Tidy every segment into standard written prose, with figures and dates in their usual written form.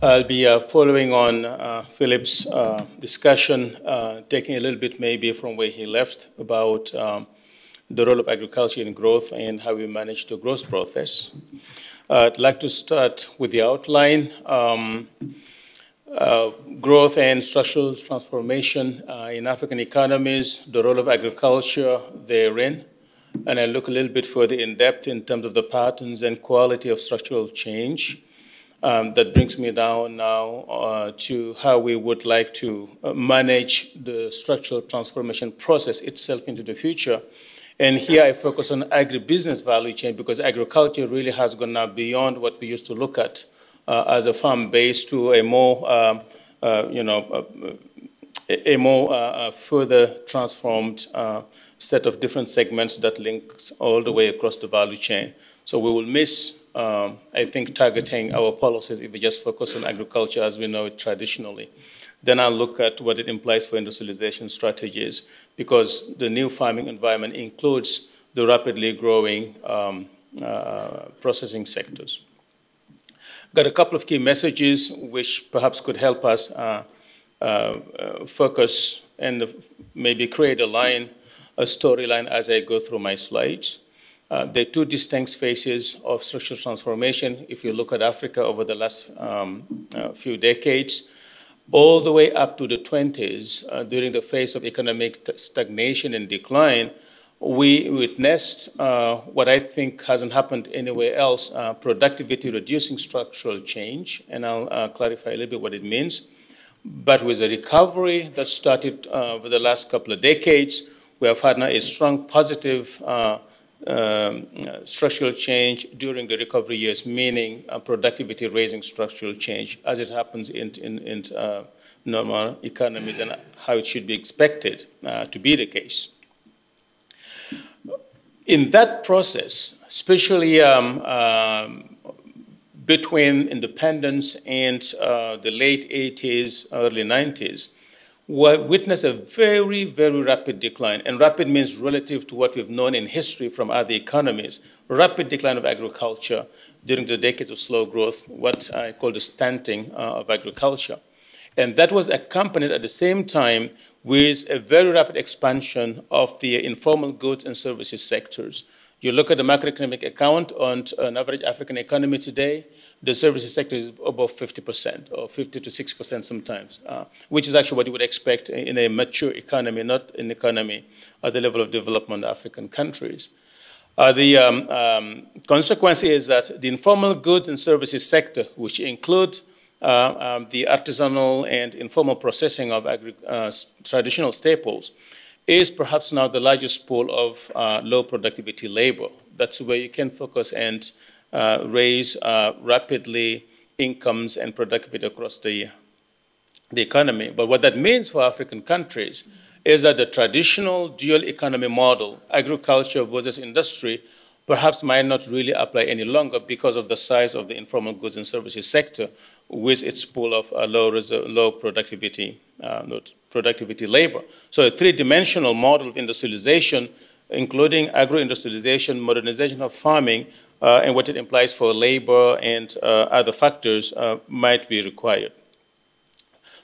I'll be following on Philip's discussion, taking a little bit maybe from where he left about the role of agriculture in growth and how we manage the growth process. I'd like to start with the outline. Growth and structural transformation in African economies, the role of agriculture therein, and I look a little bit further in depth in terms of the patterns and quality of structural change. That brings me down now to how we would like to manage the structural transformation process itself into the future. And here I focus on agribusiness value chain because agriculture really has gone now beyond what we used to look at as a farm base to a more, further transformed set of different segments that links all the way across the value chain. So we will miss, I think, targeting our policies if we just focus on agriculture as we know it traditionally. Then I'll look at what it implies for industrialization strategies because the new farming environment includes the rapidly growing processing sectors. Got a couple of key messages which perhaps could help us focus and maybe create a line, a storyline as I go through my slides. There are two distinct phases of structural transformation. If you look at Africa over the last few decades, all the way up to the 20s, during the phase of economic stagnation and decline, we witnessed what I think hasn't happened anywhere else, productivity reducing structural change, and I'll clarify a little bit what it means. But with the recovery that started over the last couple of decades, we have had now a strong positive structural change during the recovery years, meaning productivity raising structural change as it happens in normal economies and how it should be expected to be the case. In that process, especially between independence and the late 80s, early 90s, we witnessed a very, very rapid decline. And rapid means relative to what we've known in history from other economies. Rapid decline of agriculture during the decades of slow growth, what I call the stunting of agriculture. And that was accompanied at the same time with a very rapid expansion of the informal goods and services sectors. You look at the macroeconomic account on an average African economy today, the services sector is above 50% or 50 to 6% sometimes, which is actually what you would expect in a mature economy, not an economy at the level of development of African countries. The consequence is that the informal goods and services sector, which include the artisanal and informal processing of traditional staples, is perhaps now the largest pool of low productivity labor. That's where you can focus and raise rapidly incomes and productivity across the economy. But what that means for African countries is that the traditional dual economy model, agriculture versus industry, perhaps might not really apply any longer because of the size of the informal goods and services sector with its pool of low productivity labor. So a three-dimensional model of industrialization, including agro-industrialization, modernization of farming, and what it implies for labor and other factors might be required.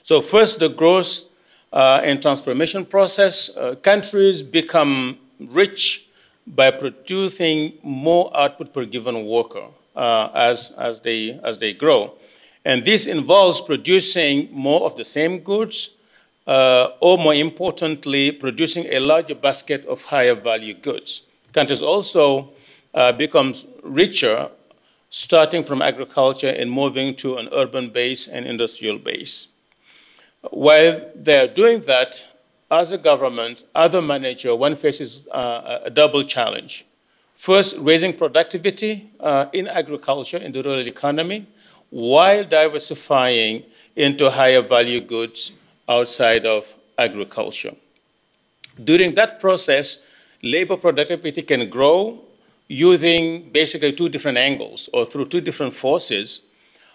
So first, the growth and transformation process. Countries become rich by producing more output per given worker as they grow. And this involves producing more of the same goods, or more importantly, producing a larger basket of higher value goods. Countries also become richer, starting from agriculture and moving to an urban base and industrial base. While they're doing that, as a government, as a manager, one faces a double challenge. First, raising productivity in agriculture, in the rural economy, while diversifying into higher value goods outside of agriculture. During that process, labor productivity can grow using basically two different angles or through two different forces.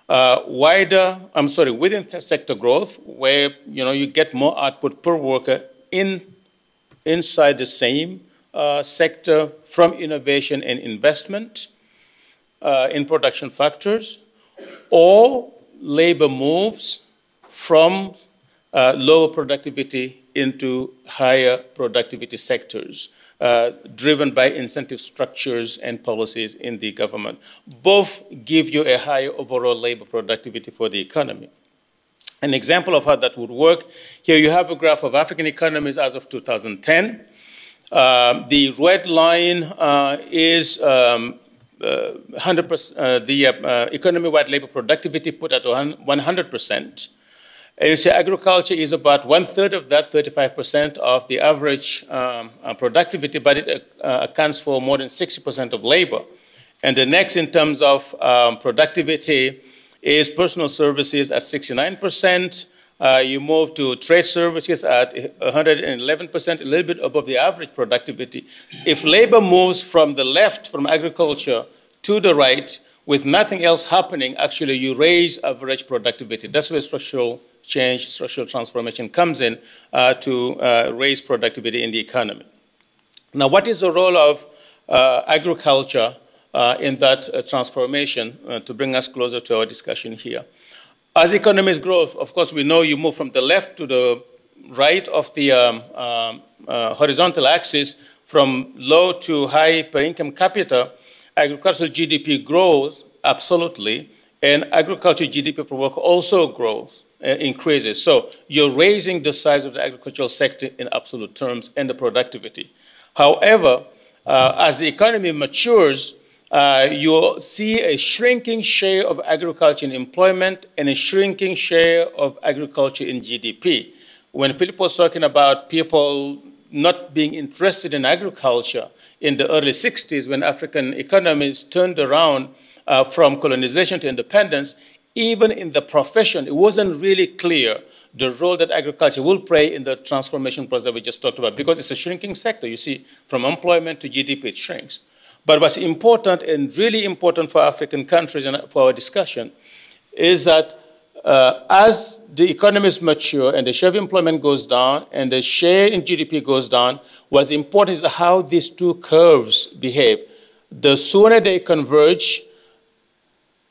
Within sector growth, where you get more output per worker inside the same sector from innovation and investment in production factors, or labor moves from lower productivity into higher productivity sectors, driven by incentive structures and policies in the government. Both give you a higher overall labor productivity for the economy. An example of how that would work, here you have a graph of African economies as of 2010. The red line is 100%, the economy-wide labor productivity put at 100%. And you see agriculture is about 1/3 of that, 35% of the average productivity, but it accounts for more than 60% of labor. And the next in terms of productivity is personal services at 69%. You move to trade services at 111%, a little bit above the average productivity. If labor moves from the left, from agriculture, to the right, with nothing else happening, actually you raise average productivity. That's where structural change, structural transformation comes in to raise productivity in the economy. Now, what is the role of agriculture in that transformation to bring us closer to our discussion here? As economies grow, of course, we know you move from the left to the right of the horizontal axis, from low to high per income capita. Agricultural GDP grows, absolutely, and agricultural GDP per worker also grows, increases. So you're raising the size of the agricultural sector in absolute terms and the productivity. However, as the economy matures, you'll see a shrinking share of agriculture in employment and a shrinking share of agriculture in GDP. When Philip was talking about people not being interested in agriculture in the early 60s, when African economies turned around from colonization to independence, even in the profession, it wasn't really clear the role that agriculture will play in the transformation process that we just talked about, because it's a shrinking sector. You see, from employment to GDP, it shrinks. But what's important and really important for African countries and for our discussion is that as the economies mature and the share of employment goes down and the share in GDP goes down, what's important is how these two curves behave. The sooner they converge,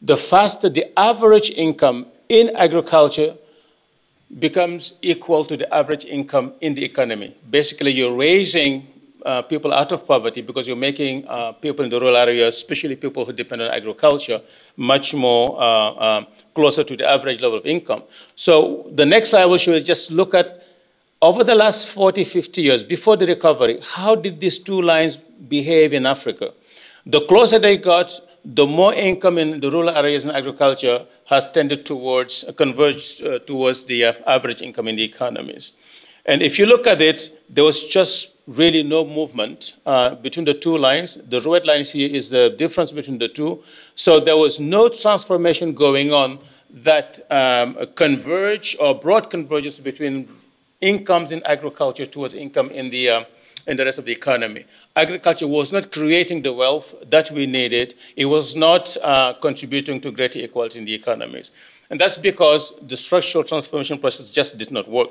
the faster the average income in agriculture becomes equal to the average income in the economy. Basically, you're raising people out of poverty because you're making people in the rural areas, especially people who depend on agriculture, much more closer to the average level of income. So the next slide I will show is just look at over the last 40, 50 years before the recovery, how did these two lines behave in Africa? The closer they got, the more income in the rural areas and agriculture has tended towards, converged towards the average income in the economies. And if you look at it, there was just really no movement between the two lines. The red line here is the difference between the two. So there was no transformation going on that converge or broad convergence between incomes in agriculture towards income in the rest of the economy. Agriculture was not creating the wealth that we needed. It was not contributing to greater equality in the economies. And that's because the structural transformation process just did not work.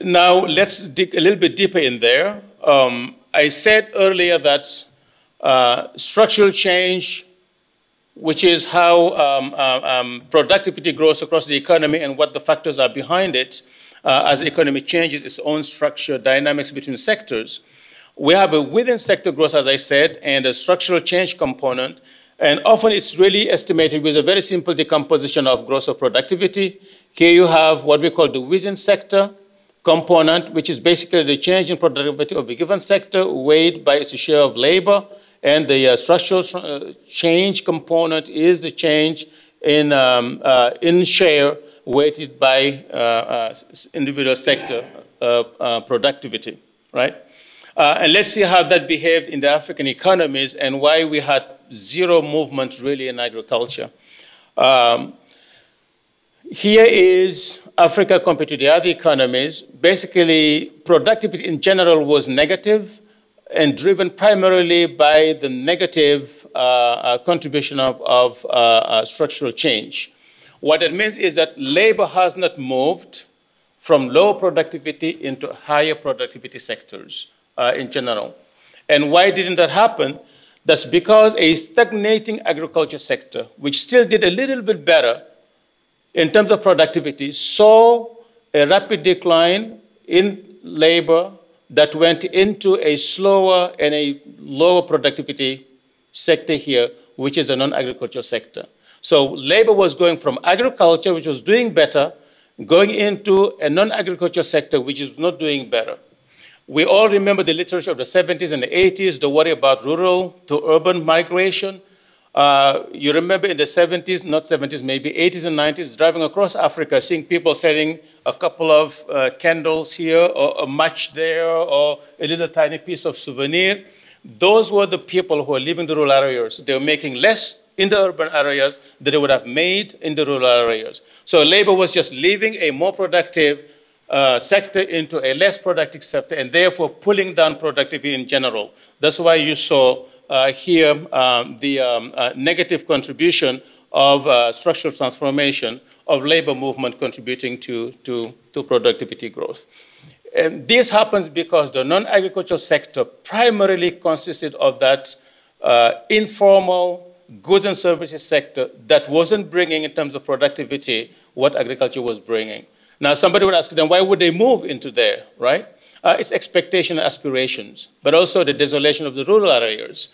Now, let's dig a little bit deeper in there. I said earlier that structural change, which is how productivity grows across the economy and what the factors are behind it as the economy changes its own structure, dynamics between sectors. We have a within-sector growth, as I said, and a structural change component. And often it's really estimated with a very simple decomposition of growth of productivity. Here you have what we call the within-sector component, which is basically the change in productivity of a given sector weighed by its share of labor, and the structural change component is the change in share weighted by individual sector productivity, right? And let's see how that behaved in the African economies and why we had zero movement really in agriculture. Here is Africa compared to the other economies. Basically, productivity in general was negative and driven primarily by the negative contribution of structural change. What it means is that labor has not moved from lower productivity into higher productivity sectors in general. And why didn't that happen? That's because a stagnating agriculture sector, which still did a little bit better in terms of productivity, saw a rapid decline in labor that went into a slower and a lower productivity sector here, which is the non-agricultural sector. So labor was going from agriculture, which was doing better, going into a non-agricultural sector, which is not doing better. We all remember the literature of the 70s and the 80s, the worry about rural to urban migration. You remember in the 70s, not 70s, maybe 80s and 90s, driving across Africa, seeing people selling a couple of candles here, or a match there, or a little tiny piece of souvenir. Those were the people who were leaving the rural areas. They were making less in the urban areas than they would have made in the rural areas. So labor was just leaving a more productive sector into a less productive sector, and therefore pulling down productivity in general. That's why you saw here the negative contribution of structural transformation of labor movement contributing to productivity growth. And this happens because the non-agricultural sector primarily consisted of that informal goods and services sector that wasn't bringing, in terms of productivity, what agriculture was bringing. Now, somebody would ask them, why would they move into there, right? It's expectation and aspirations, but also the desolation of the rural areas.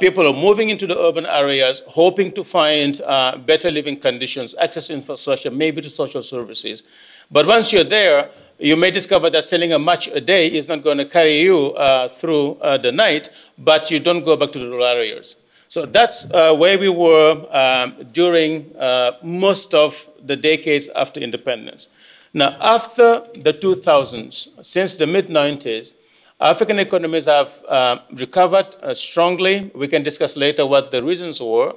People are moving into the urban areas, hoping to find better living conditions, access to infrastructure, maybe to social services. But once you're there, you may discover that selling a match a day is not going to carry you through the night, but you don't go back to the rural areas. So that's where we were during most of the decades after independence. Now, after the 2000s, since the mid-90s, African economies have recovered strongly. We can discuss later what the reasons were.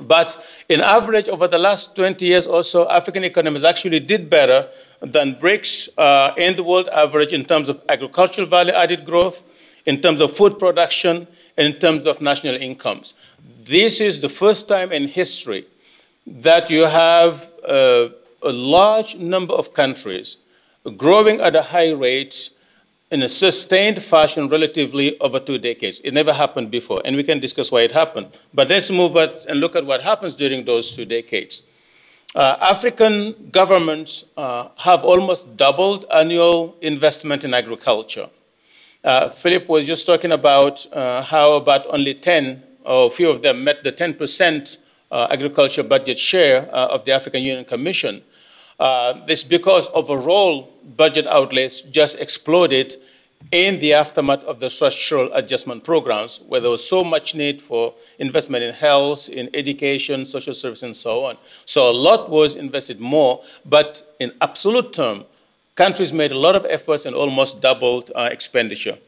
But in average, over the last 20 years or so, African economies actually did better than BRICS and the world average in terms of agricultural value-added growth, in terms of food production, in terms of national incomes. This is the first time in history that you have a large number of countries growing at a high rate in a sustained fashion relatively over 2 decades. It never happened before, and we can discuss why it happened. But let's move and look at what happens during those 2 decades. African governments have almost doubled annual investment in agriculture. Philip was just talking about how about only 10 or a few of them met the 10% agriculture budget share of the African Union Commission. This because overall budget outlays just exploded in the aftermath of the structural adjustment programs, where there was so much need for investment in health, in education, social service, and so on. So a lot was invested more, but in absolute terms, countries made a lot of efforts and almost doubled expenditure.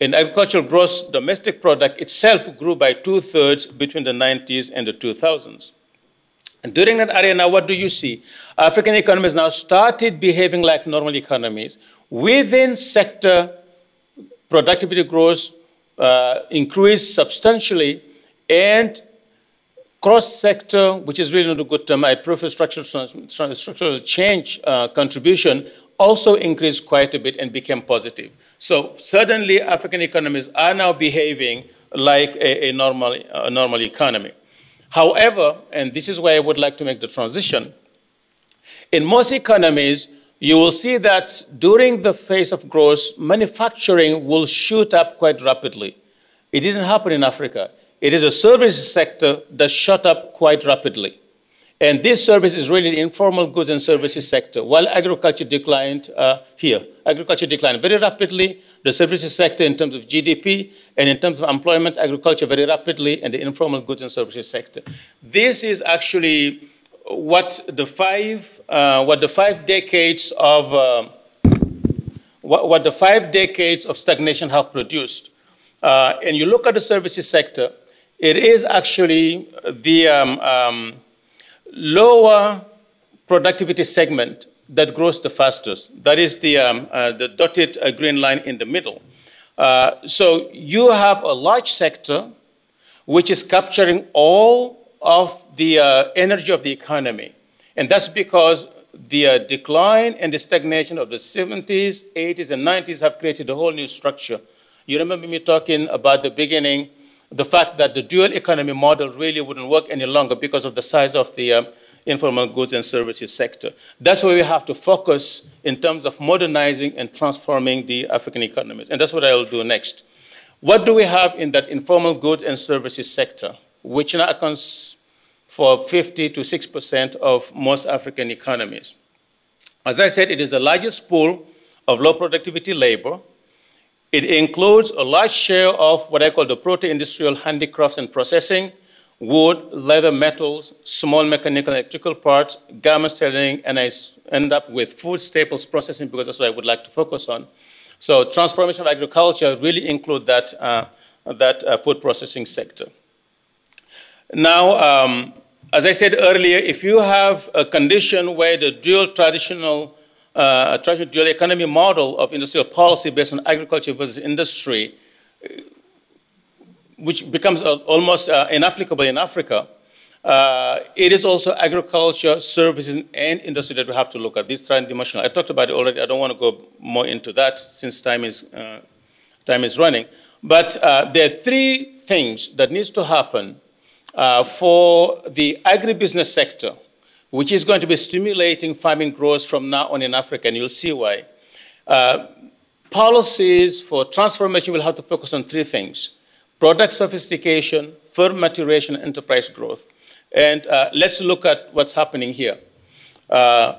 In agricultural gross domestic product itself grew by 2/3 between the 90s and the 2000s. And during that area now, what do you see? African economies now started behaving like normal economies. Within sector, productivity growth increased substantially, and cross-sector, which is really not a good term, I prefer structural change contribution, also increased quite a bit and became positive. So suddenly African economies are now behaving like a normal economy. However, and this is where I would like to make the transition, in most economies, you will see that during the phase of growth, manufacturing will shoot up quite rapidly. It didn't happen in Africa. It is a services sector that shot up quite rapidly. And this service is really the informal goods and services sector. While agriculture declined here, agriculture declined very rapidly, the services sector in terms of GDP, and in terms of employment, agriculture very rapidly, and the informal goods and services sector. This is actually what the five decades of stagnation have produced. And you look at the services sector, it is actually the lower productivity segment that grows the fastest. That is the dotted green line in the middle. So you have a large sector which is capturing all of the energy of the economy. And that's because the decline and the stagnation of the 70s, 80s, and 90s have created a whole new structure. You remember me talking about the beginning the fact that the dual economy model really wouldn't work any longer because of the size of the informal goods and services sector. That's where we have to focus in terms of modernizing and transforming the African economies. And that's what I will do next. What do we have in that informal goods and services sector, which now accounts for 50 to 6% of most African economies? As I said, it is the largest pool of low productivity labor. It includes a large share of what I call the proto-industrial handicrafts and processing, wood, leather, metals, small mechanical and electrical parts, garment tailoring, and I end up with food staples processing because that's what I would like to focus on. So transformation of agriculture really includes that, food processing sector. Now, as I said earlier, if you have a condition where the dual traditional dual economy model of industrial policy based on agriculture versus industry, which becomes almost inapplicable in Africa, it is also agriculture, services, and industry that we have to look at. This tri-dimensional. I talked about it already. I don't want to go more into that since time is running. But there are three things that needs to happen for the agribusiness sector, which is going to be stimulating farming growth from now on in Africa, and you'll see why. Policies for transformation will have to focus on three things: product sophistication, firm maturation, and enterprise growth. And let's look at what's happening here. By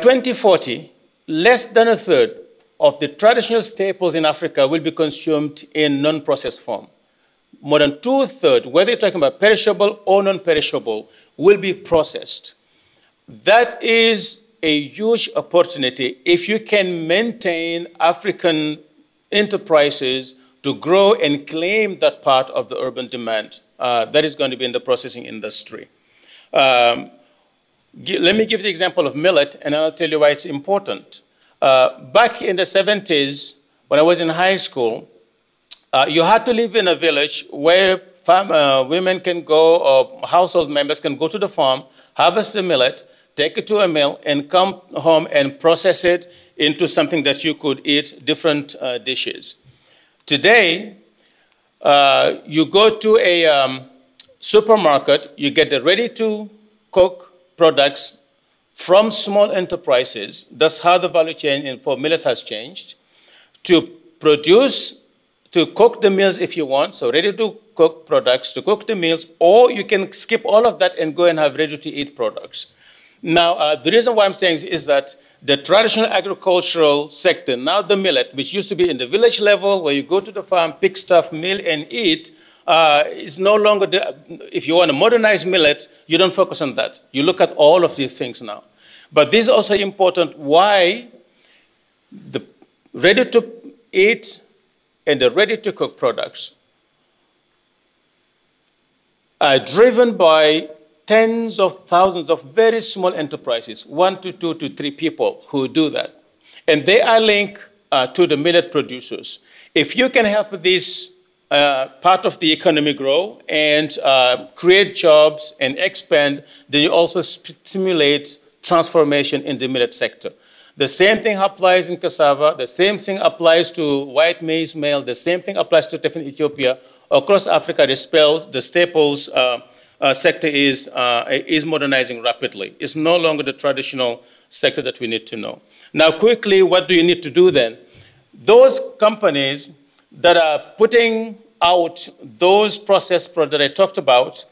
2040, less than a third of the traditional staples in Africa will be consumed in non-processed form. More than two-thirds, whether you're talking about perishable or non-perishable, will be processed. That is a huge opportunity if you can maintain African enterprises to grow and claim that part of the urban demand that is going to be in the processing industry. Let me give the example of millet, and I'll tell you why it's important. Back in the 70s, when I was in high school, you had to live in a village where women can go, or household members can go to the farm, harvest the millet, take it to a mill, and come home and process it into something that you could eat, different dishes. Today, you go to a supermarket, you get the ready-to-cook products from small enterprises. That's how the value chain for millet has changed. To produce, to cook the meals if you want, so ready-to-cook products, to cook the meals, or you can skip all of that and go and have ready-to-eat products. Now, the reason why I'm saying this is that the traditional agricultural sector, now the millet, which used to be in the village level, where you go to the farm, pick stuff, mill, and eat, is no longer, if you want to modernize millet, you don't focus on that. You look at all of these things now. But this is also important why the ready-to-eat and the ready-to-cook products are driven by tens of thousands of very small enterprises, 1 to 2 to 3 people who do that. And they are linked to the millet producers. If you can help this part of the economy grow and create jobs and expand, then you also stimulate transformation in the millet sector. The same thing applies in cassava, the same thing applies to white maize meal, the same thing applies to Tiffin Ethiopia. Across Africa, the staples sector is modernizing rapidly. It's no longer the traditional sector that we need to know. Now quickly, what do you need to do then? Those companies that are putting out those processed products that I talked about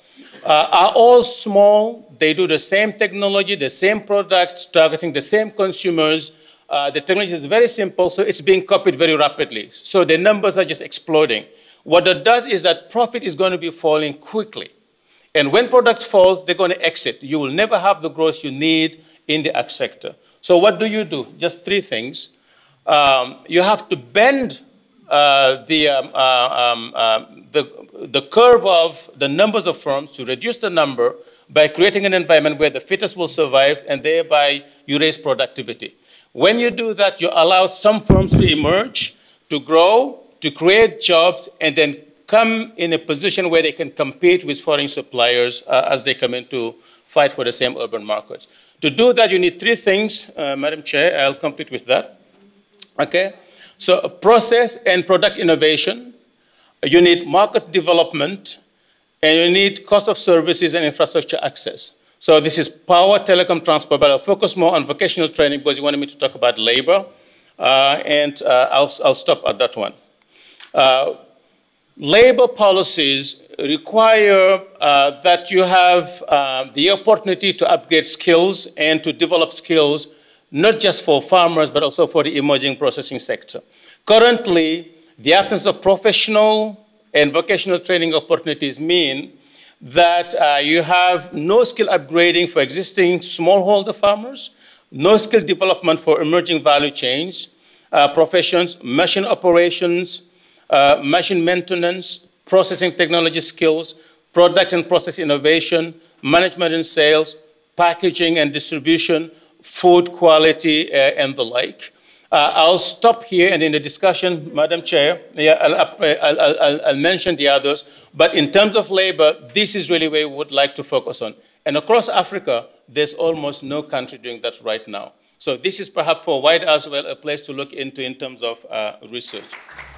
are all small. They do the same technology, the same products, targeting the same consumers. The technology is very simple, so it's being copied very rapidly. So the numbers are just exploding. What that does is that profit is going to be falling quickly. And when product falls, they're going to exit. You will never have the growth you need in the ag sector. So what do? Just three things. You have to bend the curve of the numbers of firms to reduce the number by creating an environment where the fittest will survive, and thereby you raise productivity. When you do that, you allow some firms to emerge, to grow, to create jobs, and then come in a position where they can compete with foreign suppliers as they come in to fight for the same urban markets. To do that, you need three things. Madam Chair, I'll complete with that. Okay, so process and product innovation, You need market development, and you need cost of services and infrastructure access. So this is power, telecom, transport, but I'll focus more on vocational training because you wanted me to talk about labor, and I'll stop at that one. Labor policies require that you have the opportunity to upgrade skills and to develop skills, not just for farmers, but also for the emerging processing sector. Currently, the absence of professional and vocational training opportunities mean that you have no skill upgrading for existing smallholder farmers, no skill development for emerging value chains, professions, machine operations, machine maintenance, processing technology skills, product and process innovation, management and sales, packaging and distribution, food quality, and the like. I'll stop here, and in the discussion, Madam Chair, yeah, I'll mention the others. But in terms of labor, this is really where we would like to focus on. And across Africa, there's almost no country doing that right now. So this is perhaps for WIDER as well a place to look into in terms of research.